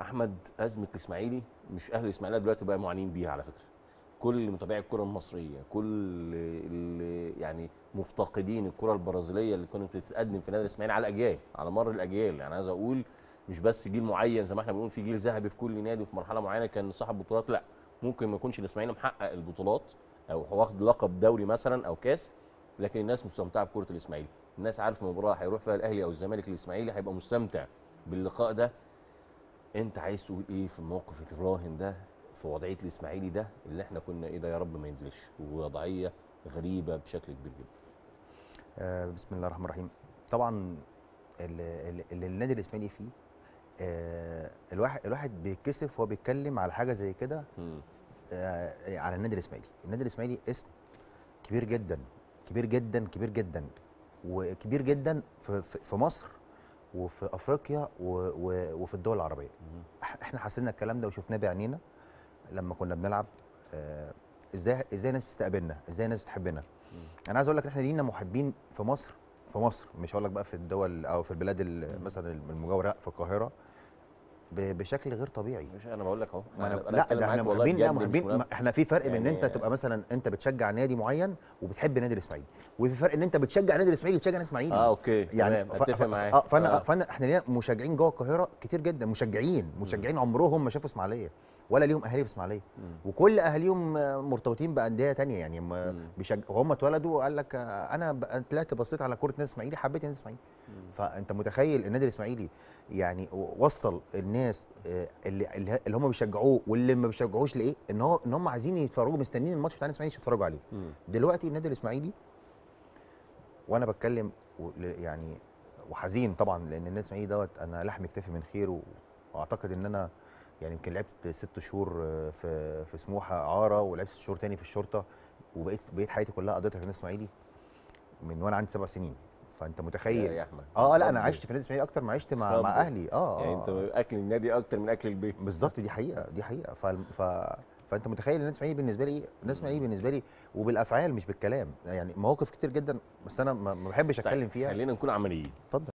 احمد ازمه الاسماعيلي، مش اهل الاسماعيليه دلوقتي بقى معانين بيها على فكره. كل متابعي الكره المصريه، كل يعني مفتقدين الكره البرازيليه اللي كانت بتتقدم في نادي الاسماعيلي على الاجيال، على مر الاجيال. يعني عايز اقول مش بس جيل معين زي ما احنا بنقول في جيل ذهبي في كل نادي وفي مرحله معينه كان صاحب بطولات، لا ممكن ما يكونش الاسماعيلي محقق البطولات او واخد لقب دوري مثلا او كاس، لكن الناس مستمتعه بكره الاسماعيلي. الناس عارفه مباراه هيروح فيها الاهلي او الزمالك الاسماعيلي هيبقى مستمتع باللقاء ده. انت عايز تقول ايه في الموقف الراهن ده، في وضعيه الاسماعيلي ده اللي احنا كنا ايه ده، يا رب ما ينزلش، ووضعيه غريبه بشكل كبير جدا. بسم الله الرحمن الرحيم. طبعا اللي النادي الاسماعيلي فيه الواحد بيتكسف وهو بيتكلم على حاجه زي كده، على النادي الاسماعيلي. النادي الاسماعيلي اسم كبير جدا كبير جدا كبير جدا وكبير جدا في مصر وفي افريقيا وفي الدول العربيه. احنا حسينا الكلام ده وشفناه بعينينا لما كنا بنلعب. ازاي الناس بتستقبلنا، ازاي الناس بتحبنا. انا عايز اقول لك احنا لينا محبين في مصر، مش هقول لك بقى في الدول او في البلاد مثلا المجاوره، في القاهره بشكل غير طبيعي. مش انا بقول لك اهو، لا ده احنا محبين. احنا في فرق بين ان انت تبقى مثلا انت بتشجع نادي معين وبتحب نادي الاسماعيلي، وفي فرق ان انت بتشجع نادي الاسماعيلي وبتشجع نادي الاسماعيلي. اوكي يعني اتفق معاك. فانا احنا لينا مشجعين جوه القاهره كتير جدا، مشجعين عمرهم ما شافوا اسماعيليه ولا ليهم اهالي في اسماعيليه، وكل اهاليهم مرتبطين بانديه ثانيه. يعني وهم اتولدوا قال لك انا طلعت بصيت على كره نادي الاسماعيلي حبيت نادي الاسماعيلي. فانت متخيل النادي الاسماعيلي يعني وصل الناس اللي هم بيشجعوه واللي ما بيشجعوش لايه؟ ان هم عايزين يتفرجوا، مستنيين الماتش بتاع الاسماعيلي يتفرجوا عليه. دلوقتي النادي الاسماعيلي وانا بتكلم يعني وحزين طبعا، لان النادي الاسماعيلي دوت انا لحم كتفي من خيره، واعتقد ان انا يعني يمكن لعبت 6 شهور في سموحه اعاره، ولعبت 6 شهور تاني في الشرطه، وبقيت حياتي كلها قضيتها في النادي الاسماعيلي من وانا عندي 7 سنين. فانت متخيل يا احمد. لا انا عشت في النادي الاسماعيلي اكتر ما عشت مع اهلي. يعني انت اكل النادي اكتر من اكل البيت. بالظبط، دي حقيقه. فانت متخيل النادي الاسماعيلي بالنسبه لي ايه؟ النادي الاسماعيلي بالنسبه لي وبالافعال مش بالكلام، يعني مواقف كتير جدا بس انا ما بحبش اتكلم فيها. خلينا نكون عمليين. اتفضل.